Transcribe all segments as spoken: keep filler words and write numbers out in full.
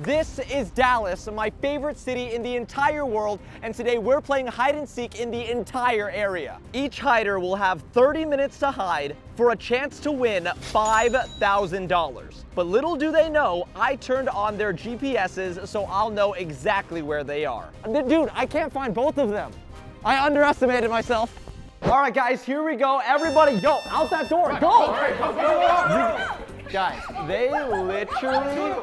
This is Dallas, my favorite city in the entire world, and today we're playing hide and seek in the entire area. Each hider will have thirty minutes to hide for a chance to win five thousand dollars. But little do they know, I turned on their G P Ses, so I'll know exactly where they are. Dude, I can't find both of them. I underestimated myself. All right, guys, here we go. Everybody, yo, out that door, right, go! Right, go, go, go, go, go. Guys, they literally...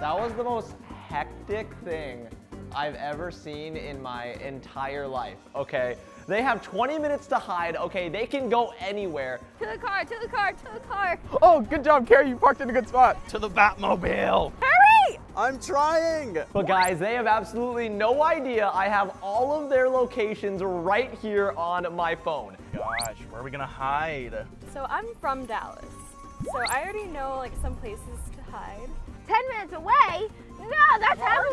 That was the most hectic thing I've ever seen in my entire life, okay? They have twenty minutes to hide, okay? They can go anywhere. To the car, to the car, to the car. Oh, good job, Carrie, you parked in a good spot. To the Batmobile. Hurry! I'm trying. But guys, they have absolutely no idea. I have all of their locations right here on my phone. Gosh, where are we gonna hide? So I'm from Dallas, so I already know like some places to hide. ten minutes away? No, that's half,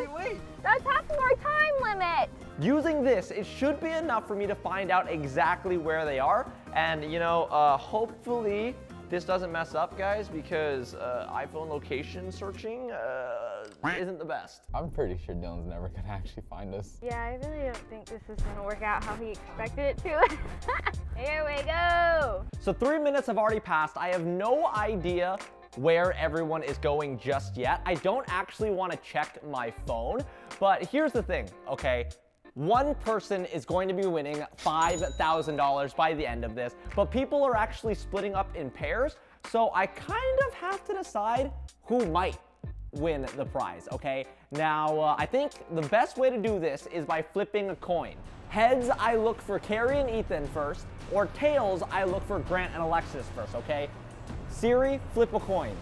that's half of our time limit. Using this, it should be enough for me to find out exactly where they are. And you know, uh, hopefully this doesn't mess up, guys, because uh, iPhone location searching uh, isn't the best. I'm pretty sure Dylan's never gonna actually find us. Yeah, I really don't think this is gonna work out how he expected it to. Here we go. So three minutes have already passed. I have no idea where everyone is going just yet. I don't actually want to check my phone, but here's the thing, okay? One person is going to be winning five thousand dollars by the end of this, but people are actually splitting up in pairs, so I kind of have to decide who might win the prize, okay? Now, uh, I think the best way to do this is by flipping a coin. Heads, I look for Carrie and Ethan first, or tails, I look for Grant and Alexis first, okay? Siri, flip a coin.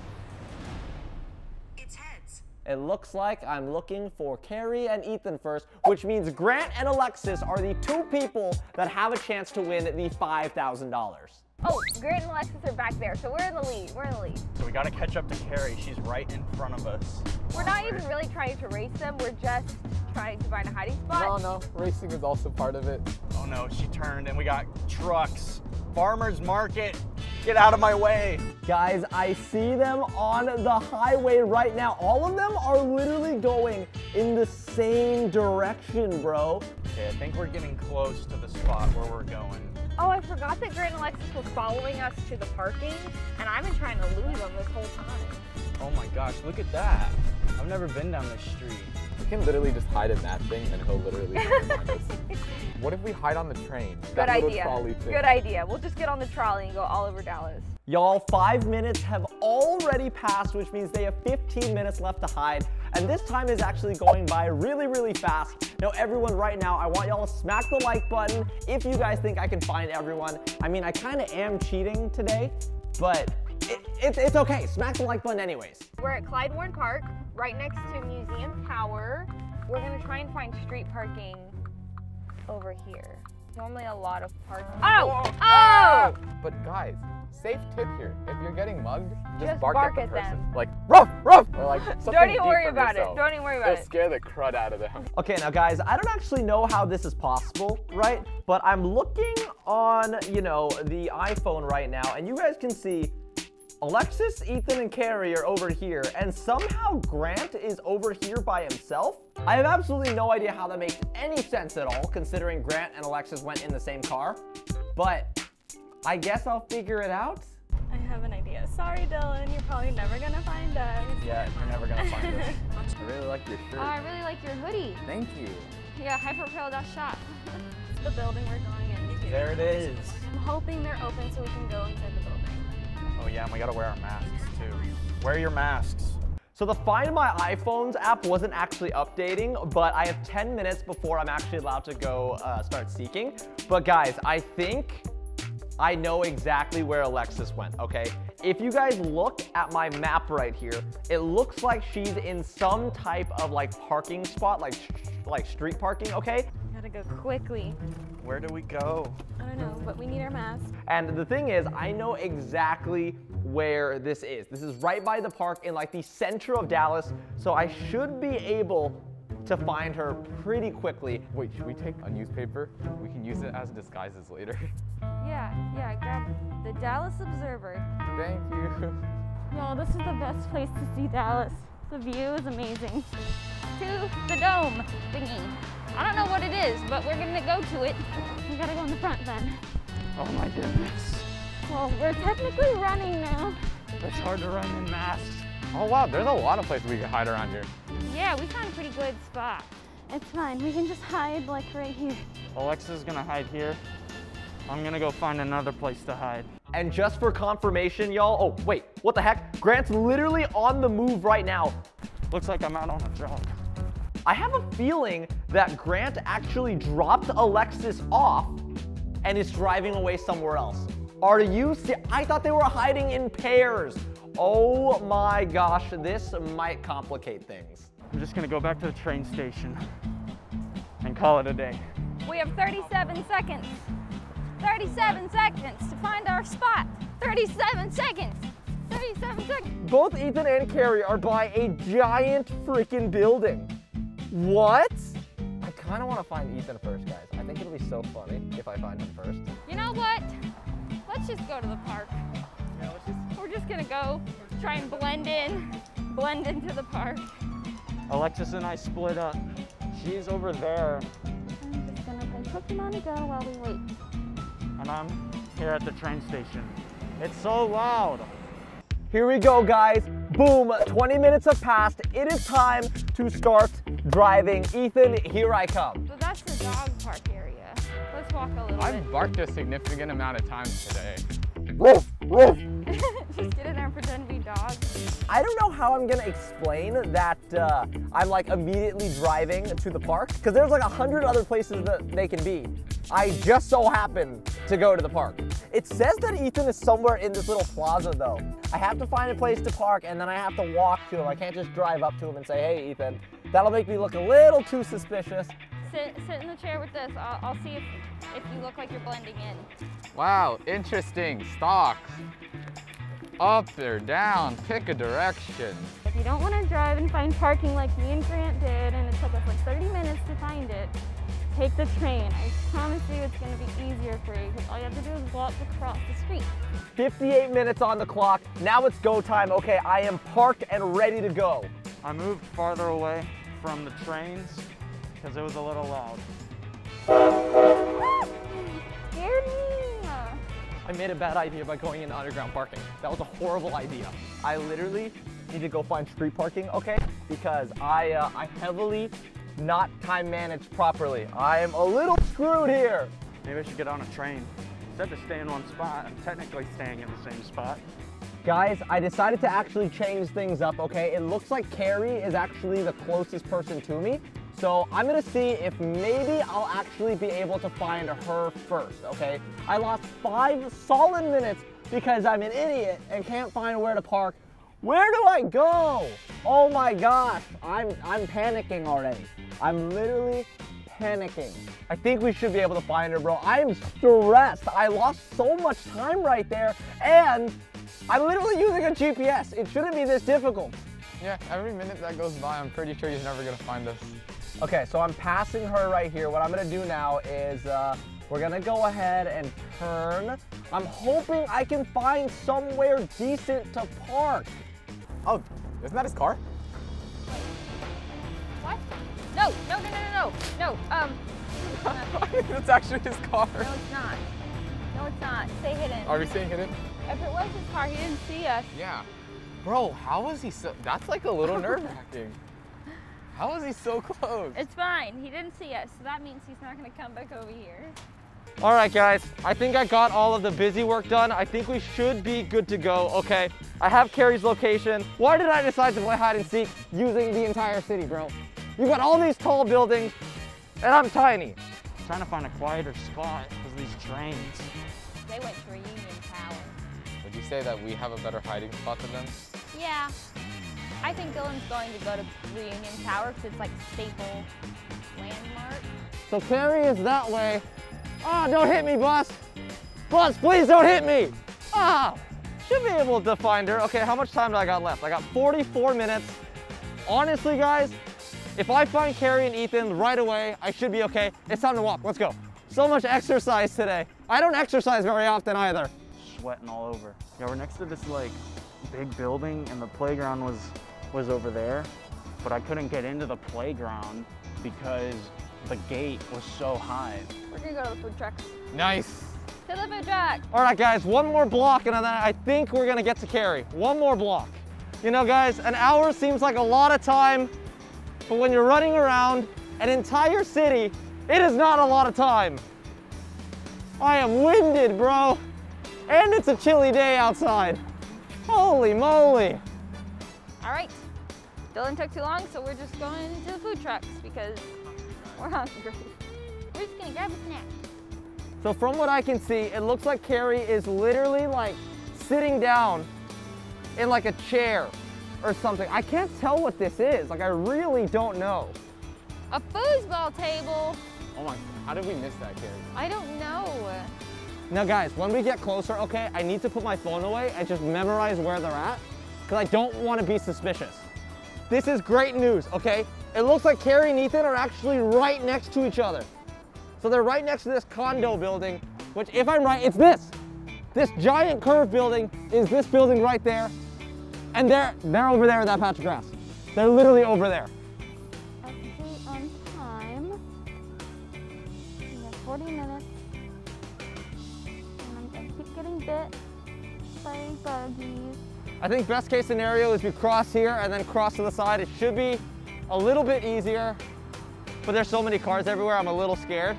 It's heads. It looks like I'm looking for Carrie and Ethan first, which means Grant and Alexis are the two people that have a chance to win the five thousand dollars. Oh, Grant and Alexis are back there, so we're in the lead, we're in the lead. So we gotta catch up to Carrie, she's right in front of us. We're not even really trying to race them, we're just trying to find a hiding spot. No, no, racing is also part of it. Oh no, she turned and we got trucks. Farmer's market. Get out of my way. Guys, I see them on the highway right now. All of them are literally going in the same direction, bro. Okay, I think we're getting close to the spot where we're going. Oh, I forgot that Grant and Alexis was following us to the parking, and I've been trying to lose them this whole time. Oh my gosh, look at that. I've never been down this street. We can literally just hide in that thing and he'll literally find us. What if we hide on the train? That Good idea. Good idea. We'll just get on the trolley and go all over Dallas. Y'all, five minutes have already passed, which means they have fifteen minutes left to hide. And this time is actually going by really, really fast. Now, everyone right now, I want y'all to smack the like button if you guys think I can find everyone. I mean, I kind of am cheating today, but it, it, it's okay. Smack the like button anyways. We're at Clyde Warren Park, right next to Museum Tower. We're gonna try and find street parking over here. Normally a lot of parking. Oh! Oh! Ah! But guys, safe tip here. If you're getting mugged, just, just bark, bark at the at person. Them. Like, ruff, ruff! Or like something Don't even worry about yourself. it. Don't even worry about It'll it. It'll scare the crud out of them. Okay, now guys, I don't actually know how this is possible, right? But I'm looking on, you know, the iPhone right now, and you guys can see Alexis, Ethan, and Carrie are over here, and somehow Grant is over here by himself? I have absolutely no idea how that makes any sense at all, considering Grant and Alexis went in the same car, but I guess I'll figure it out. I have an idea. Sorry, Dylan, you're probably never gonna find us. Yeah, you're never gonna find us. I really like your shirt. Oh, I really like your hoodie. Thank you. Yeah, hyperpearl dot shop. It's the building we're going into. There it is. I'm hoping they're open so we can go inside the building. Oh yeah, and we gotta wear our masks too. Wear your masks. So the Find My iPhones app wasn't actually updating, but I have ten minutes before I'm actually allowed to go uh, start seeking. But guys, I think I know exactly where Alexis went, okay? If you guys look at my map right here, it looks like she's in some type of like parking spot, like, like street parking, okay? Gotta go quickly. Where do we go? I don't know, but we need our masks. And the thing is, I know exactly where this is. This is right by the park in like the center of Dallas, so I should be able to find her pretty quickly. Wait, should we take a newspaper? We can use it as disguises later. Yeah, yeah, grab the Dallas Observer. Thank you. Y'all, this is the best place to see Dallas. The view is amazing. To the dome thingy. I don't know what it is, but we're gonna go to it. We gotta go in the front then. Oh my goodness. Well, we're technically running now. It's hard to run in masks. Oh wow, there's a lot of places we can hide around here. Yeah, we found a pretty good spot. It's fine, we can just hide like right here. Alexa's gonna hide here. I'm gonna go find another place to hide. And just for confirmation, y'all, oh wait, what the heck? Grant's literally on the move right now. Looks like I'm out on a jog. I have a feeling that Grant actually dropped Alexis off and is driving away somewhere else. Are you see? I thought they were hiding in pairs. Oh my gosh, this might complicate things. I'm just gonna go back to the train station and call it a day. We have thirty-seven seconds. thirty-seven seconds to find our spot. thirty-seven seconds. thirty-seven seconds. Both Ethan and Carrie are by a giant freaking building. What? I kind of want to find Ethan first, guys. I think it'll be so funny if I find him first. You know what? Let's just go to the park. Yeah, let's just, we're just gonna go try and blend in, blend into the park. Alexis and I split up. She's over there. I'm just gonna play Pokemon Go while we wait. And I'm here at the train station. It's so loud. Here we go, guys. Boom, twenty minutes have passed. It is time to start driving. Ethan, here I come. So that's the dog park area. Let's walk a little I've bit. I've barked a significant amount of times today. Woof, woof. Just get in there and pretend to be dogs. I don't know how I'm gonna explain that uh, I'm like immediately driving to the park, because there's like a hundred other places that they can be. I just so happened to go to the park. It says that Ethan is somewhere in this little plaza though. I have to find a place to park and then I have to walk to him. I can't just drive up to him and say, hey Ethan. That'll make me look a little too suspicious. Sit, sit in the chair with this. I'll, I'll see if, if you look like you're blending in. Wow, interesting. Stocks. Up or down, pick a direction. If you don't want to drive and find parking like me and Grant did, and it took us like thirty minutes to find it, take the train. I promise you it's gonna be easier for you because all you have to do is walk across the street. fifty-eight minutes on the clock. Now it's go time. Okay, I am parked and ready to go. I moved farther away from the trains because it was a little loud. Ah, scared me. I made a bad idea by going in underground parking. That was a horrible idea. I literally need to go find street parking, okay? Because I, uh, I heavily not time managed properly. I am a little screwed here. Maybe I should get on a train. Instead of staying in one spot, I'm technically staying in the same spot. Guys, I decided to actually change things up, okay? It looks like Carrie is actually the closest person to me. So I'm gonna see if maybe I'll actually be able to find her first, okay? I lost five solid minutes because I'm an idiot and can't find where to park. Where do I go? Oh my gosh, I'm, I'm panicking already. I'm literally panicking. I think we should be able to find her, bro. I am stressed. I lost so much time right there, and I'm literally using a G P S. It shouldn't be this difficult. Yeah, every minute that goes by, I'm pretty sure he's never gonna find us. Okay, so I'm passing her right here. What I'm gonna do now is uh, we're gonna go ahead and turn. I'm hoping I can find somewhere decent to park. Oh, isn't that his car? What? No, no, no, no, no, no. No, um. I think that's actually his car. No, it's not. No, it's not. Stay hidden. Are we staying hidden? If it was his car, he didn't see us. Yeah. Bro, how was he so, that's like a little nerve-wracking. How was he so close? It's fine, he didn't see us, so that means he's not gonna come back over here. All right, guys, I think I got all of the busy work done. I think we should be good to go, okay? I have Carrie's location. Why did I decide to play hide and seek using the entire city, bro? You got all these tall buildings, and I'm tiny. I'm trying to find a quieter spot because these trains. They went to Reunion Tower. Would you say that we have a better hiding spot than them? Yeah, I think Dylan's going to go to Reunion Tower because it's like staple landmark. So Carrie is that way. Ah, oh, don't hit me, bus. Bus, please don't hit me. Ah, should be able to find her. Okay, how much time do I got left? I got forty-four minutes. Honestly, guys, if I find Carrie and Ethan right away, I should be okay. It's time to walk, let's go. So much exercise today. I don't exercise very often either. Sweating all over. Yeah, we're next to this lake. big building, and the playground was was over there, but I couldn't get into the playground because the gate was so high. We're gonna go to the food trucks. Nice. To the food truck. All right, guys, one more block, and then I think we're gonna get to Cary. One more block. You know, guys, an hour seems like a lot of time, but when you're running around an entire city, it is not a lot of time. I am winded, bro. And it's a chilly day outside. Holy moly. All right, Dylan took too long, so we're just going to the food trucks because we're hungry. We're just gonna grab a snack. So from what I can see, it looks like Cary is literally like sitting down in like a chair or something. I can't tell what this is. Like, I really don't know. A foosball table. Oh my, how did we miss that, Cary? I don't know. Now guys, when we get closer, okay, I need to put my phone away and just memorize where they're at, because I don't want to be suspicious. This is great news, okay? It looks like Cary and Ethan are actually right next to each other. So they're right next to this condo building, which, if I'm right, it's this. This giant curved building is this building right there. And they're, they're over there in that patch of grass. They're literally over there. Update on time. We have forty minutes. And I'm going to keep getting bit by buggies. I think best case scenario is we cross here and then cross to the side. It should be a little bit easier, but there's so many cars everywhere, I'm a little scared.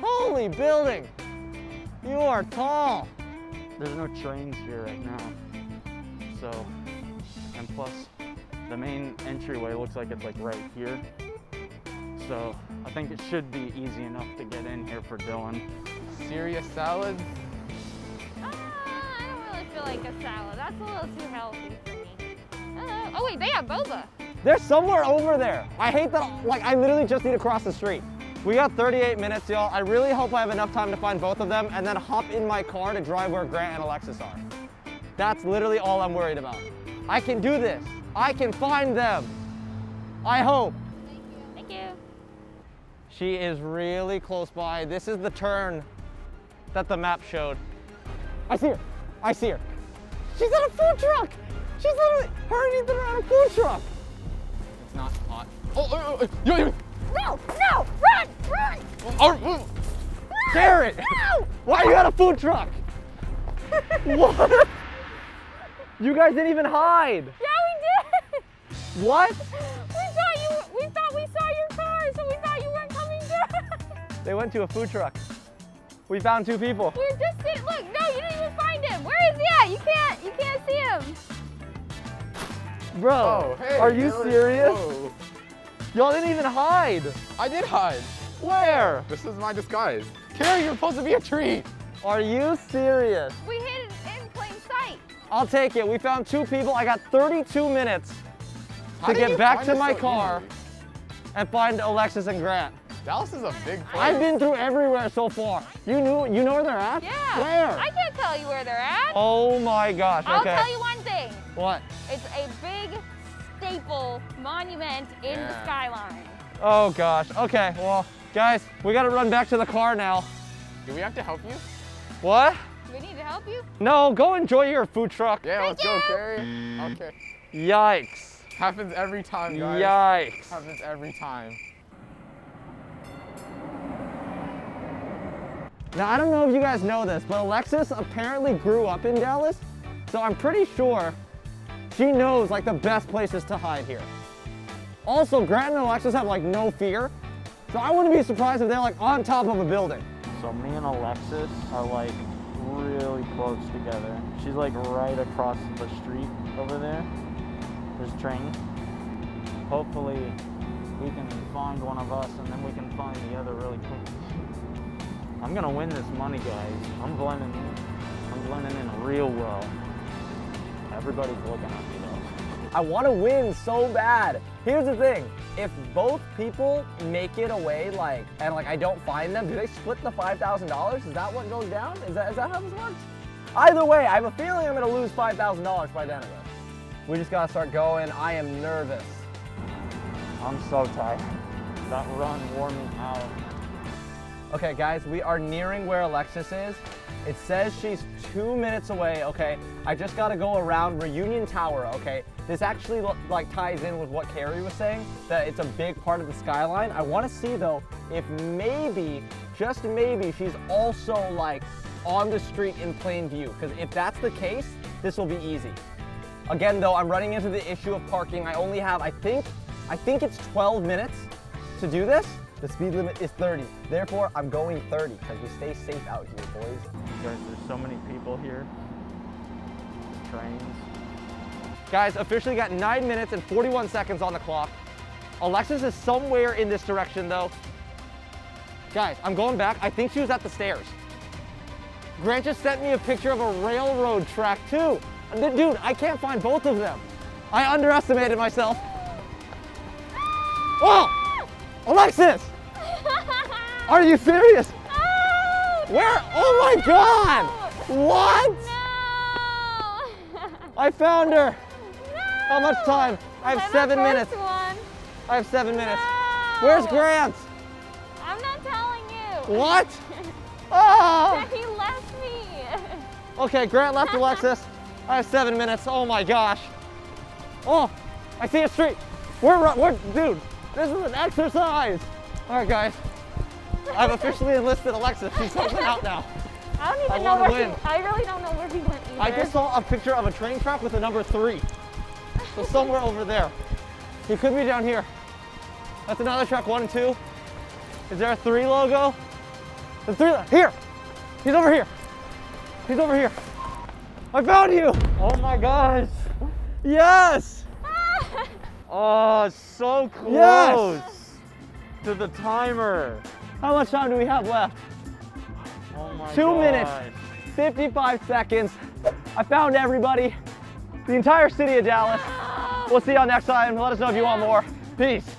Holy building, you are tall. There's no trains here right now. So, and plus the main entryway looks like it's like right here. So I think it should be easy enough to get in here for Dylan. Serious Salads. Like a salad. That's a little too healthy for me. Uh, oh wait, they have boba. They're somewhere over there. I hate that, like I literally just need to cross the street. We got thirty-eight minutes, y'all. I really hope I have enough time to find both of them and then hop in my car to drive where Grant and Alexis are. That's literally all I'm worried about. I can do this. I can find them. I hope. Thank you. Thank you. She is really close by. This is the turn that the map showed. I see her. I see her. She's on a food truck. She's literally, her and Ethan are on a food truck. It's not hot. Oh, oh, oh, yo, yo. No, no, run, run. Oh, oh. Cary, no. Why are you on a food truck? What? You guys didn't even hide. Yeah, we did. What? We thought you, we thought we saw your car, so we thought you weren't coming back. They went to a food truck. We found two people. We just didn't, look, no, you didn't even find him. Where is he at? You can't, you can't see him. Bro, oh, hey, are you serious? Y'all didn't even hide. I did hide. Where? This is my disguise. Cary, you're supposed to be a tree. Are you serious? We hid in plain sight. I'll take it. We found two people. I got thirty-two minutes to get back to my car and find Alexis and Grant. Dallas is a big place. I've been through everywhere so far. You knew, you know where they're at? Yeah. Where? I can't tell you where they're at. Oh my gosh, I'll okay. tell you one thing. What? It's a big staple monument in yeah. the skyline. Oh gosh, okay, well, guys, we gotta run back to the car now. Do we have to help you? What? Do we need to help you? No, go enjoy your food truck. Yeah, Thank let's you. go, Cary. Okay. Yikes. Happens every time, guys. Yikes. Happens every time. Now, I don't know if you guys know this, but Alexis apparently grew up in Dallas, so I'm pretty sure she knows like the best places to hide here. Also, Grant and Alexis have like no fear, so I wouldn't be surprised if they're like on top of a building. So me and Alexis are like really close together. She's like right across the street over there. There's a train. Hopefully we can find one of us and then we can find the other really quickly. I'm gonna win this money, guys. I'm blending in. I'm blending in real well. Everybody's looking at me though. I wanna win so bad. Here's the thing. If both people make it away, like, and like I don't find them, do they split the five thousand dollars? Is that what goes down? Is that, is that how this works? Either way, I have a feeling I'm gonna lose five thousand dollars by the end of this. We just gotta start going. I am nervous. I'm so tired. That run wore me out. Okay guys, we are nearing where Alexis is. It says she's two minutes away, okay? I just gotta go around Reunion Tower, okay? This actually like ties in with what Carrie was saying, that it's a big part of the skyline. I wanna see though, if maybe, just maybe, she's also like on the street in plain view, because if that's the case, this will be easy. Again though, I'm running into the issue of parking. I only have, I think, I think it's twelve minutes to do this. The speed limit is thirty. Therefore, I'm going thirty because we stay safe out here, boys. Guys, there's so many people here. Trains. Guys, officially got nine minutes and forty-one seconds on the clock. Alexis is somewhere in this direction though. Guys, I'm going back. I think she was at the stairs. Grant just sent me a picture of a railroad track too. Dude, I can't find both of them. I underestimated myself. Oh! Alexis! Are you serious? Oh, where? No. Oh my God! What? No! I found her! No. How much time? I have I'm seven minutes. One. I have seven minutes. No. Where's Grant? I'm not telling you. What? Oh! He left me. Okay, Grant left Alexis. I have seven minutes. Oh my gosh. Oh, I see a street. We're, we're dude. This is an exercise! Alright guys, I've officially enlisted Alexis. She's helping out now. I don't even I know where win. He, I really don't know where he went either. I just saw a picture of a train track with a number three. So somewhere over there. He could be down here. That's another track, one and two. Is there a three logo? The three, here! He's over here. He's over here. I found you! Oh my gosh. Yes! Oh, so close yes. to the timer. How much time do we have left? Oh my Two gosh. minutes, fifty-five seconds. I found everybody, the entire city of Dallas. No. We'll see y'all next time. Let us know if you want more. Peace.